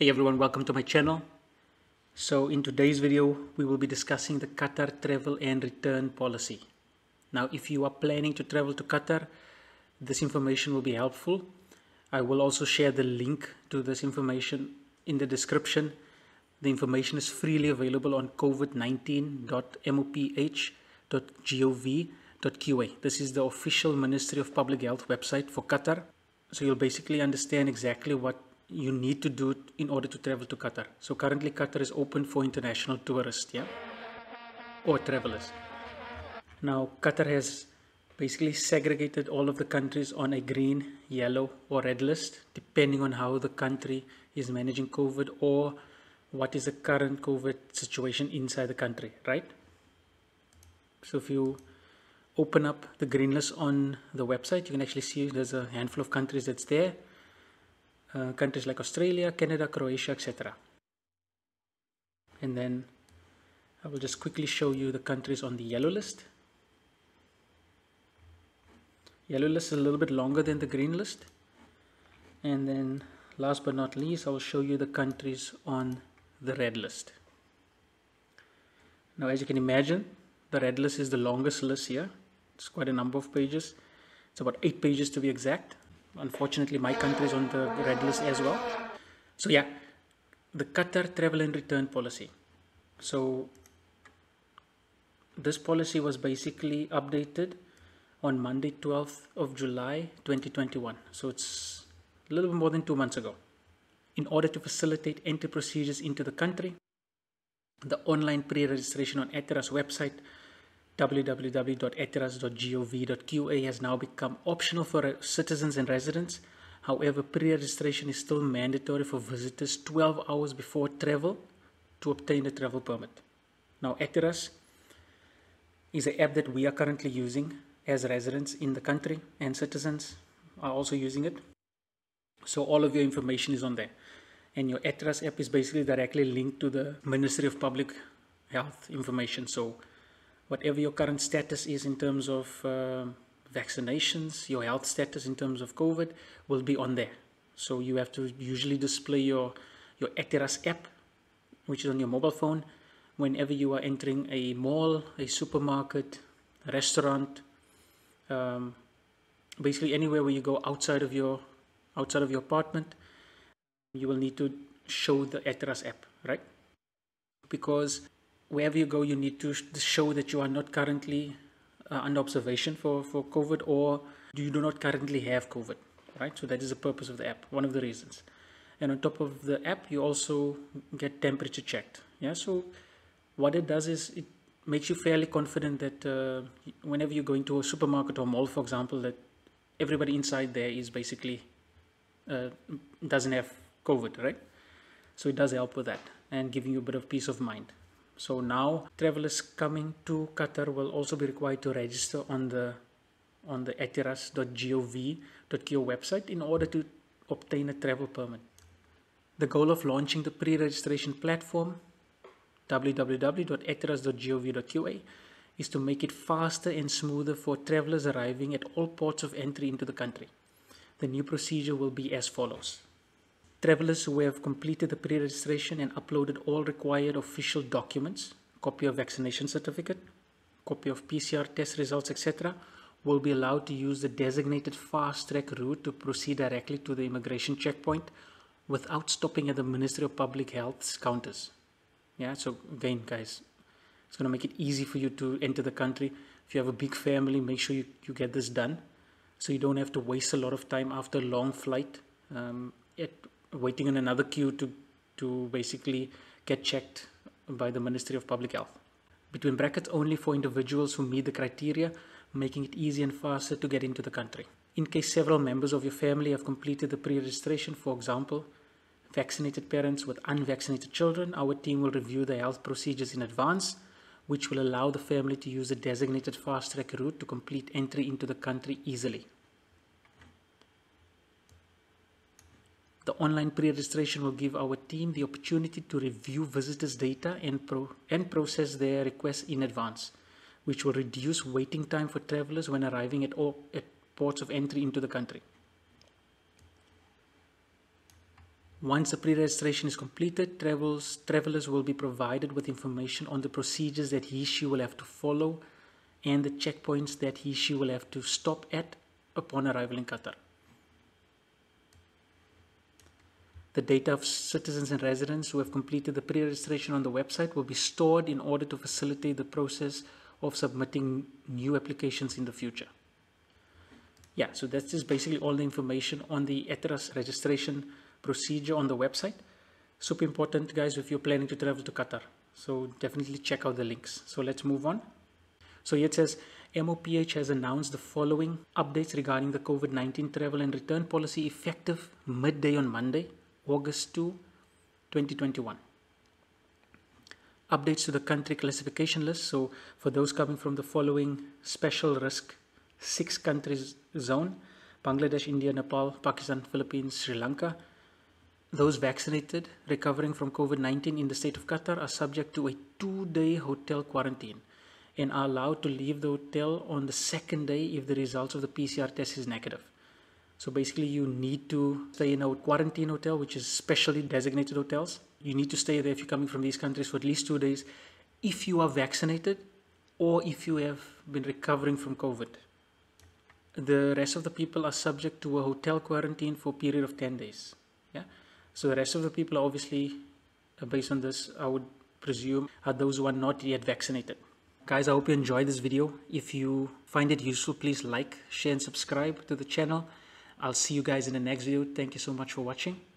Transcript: Hey everyone, welcome to my channel. So in today's video we will be discussing the Qatar travel and return policy. Now if you are planning to travel to Qatar, this information will be helpful. I will also share the link to this information in the description. The information is freely available on covid19.moph.gov.qa. This is the official Ministry of Public Health website for Qatar. So you'll basically understand exactly what you need to do in order to travel to Qatar. So currently Qatar is open for international tourists, or travelers. Now Qatar has basically segregated all of the countries on a green, yellow or red list, depending on how the country is managing COVID or what is the current COVID situation inside the country, right? So if you open up the green list on the website, you can actually see there's a handful of countries that's there. Countries like Australia, Canada, Croatia, etc. And then I will just quickly show you the countries on the yellow list. Yellow list is a little bit longer than the green list. And then last but not least, I will show you the countries on the red list. Now as you can imagine, the red list is the longest list here. It's quite a number of pages. It's about 8 pages to be exact. Unfortunately, my country is on the red list as well. So yeah, the Qatar travel and return policy. So this policy was basically updated on Monday 12th of July 2021. So it's a little bit more than 2 months ago. In order to facilitate entry procedures into the country, the online pre-registration on Ehteraz website www.eteras.gov.qa has now become optional for citizens and residents. However, pre-registration is still mandatory for visitors 12 hours before travel to obtain a travel permit. Now, Ehteraz is an app that we are currently using as residents in the country, and citizens are also using it. So all of your information is on there. And your Ehteraz app is basically directly linked to the Ministry of Public Health information. So whatever your current status is in terms of vaccinations, your health status in terms of COVID will be on there. So you have to usually display your Ehteraz app, which is on your mobile phone, whenever you are entering a mall, a supermarket, a restaurant, basically anywhere where you go outside of your apartment, you will need to show the Ehteraz app, right? Because wherever you go, you need to show that you are not currently under observation for COVID, or you do not currently have COVID, right? So that is the purpose of the app, one of the reasons. And on top of the app, you also get temperature checked. Yeah. So what it does is it makes you fairly confident that whenever you go into a supermarket or mall, for example, that everybody inside there is basically doesn't have COVID, right? So it does help with that and giving you a bit of peace of mind. So now travelers coming to Qatar will also be required to register on the eteras.gov.qa website in order to obtain a travel permit. The goal of launching the pre-registration platform www.eteras.gov.qa is to make it faster and smoother for travelers arriving at all ports of entry into the country. The new procedure will be as follows. Travelers who have completed the pre-registration and uploaded all required official documents, copy of vaccination certificate, copy of PCR test results, etc., will be allowed to use the designated fast-track route to proceed directly to the immigration checkpoint without stopping at the Ministry of Public Health's counters. Yeah, so again, guys, it's going to make it easy for you to enter the country. If you have a big family, make sure you get this done so you don't have to waste a lot of time after a long flight waiting in another queue to basically get checked by the Ministry of Public Health. Between brackets, only for individuals who meet the criteria, making it easy and faster to get into the country. In case several members of your family have completed the pre-registration, for example, vaccinated parents with unvaccinated children, our team will review the health procedures in advance, which will allow the family to use the designated fast-track route to complete entry into the country easily. The online pre-registration will give our team the opportunity to review visitors' data and process their requests in advance, which will reduce waiting time for travelers when arriving at ports of entry into the country. Once the pre-registration is completed, travelers will be provided with information on the procedures that he/she will have to follow and the checkpoints that he/she will have to stop at upon arrival in Qatar. The data of citizens and residents who have completed the pre-registration on the website will be stored in order to facilitate the process of submitting new applications in the future. Yeah, so that's just basically all the information on the Ehteraz registration procedure on the website. Super important, guys, if you're planning to travel to Qatar. So definitely check out the links. So let's move on. So it says MOPH has announced the following updates regarding the COVID-19 travel and return policy effective midday on Monday, August 2, 2021. Updates to the country classification list. So for those coming from the following special risk 6 countries zone: Bangladesh, India, Nepal, Pakistan, Philippines, Sri Lanka. Those vaccinated recovering from COVID-19 in the state of Qatar are subject to a 2-day hotel quarantine and are allowed to leave the hotel on the 2nd day if the results of the PCR test is negative. So basically you need to stay in a quarantine hotel, which is specially designated hotels. You need to stay there if you're coming from these countries for at least 2 days if you are vaccinated or if you have been recovering from COVID. The rest of the people are subject to a hotel quarantine for a period of 10 days. Yeah. So the rest of the people are obviously, based on this, I would presume, are those who are not yet vaccinated. Guys, I hope you enjoyed this video. If you find it useful, please like, share and subscribe to the channel. I'll see you guys in the next video. Thank you so much for watching.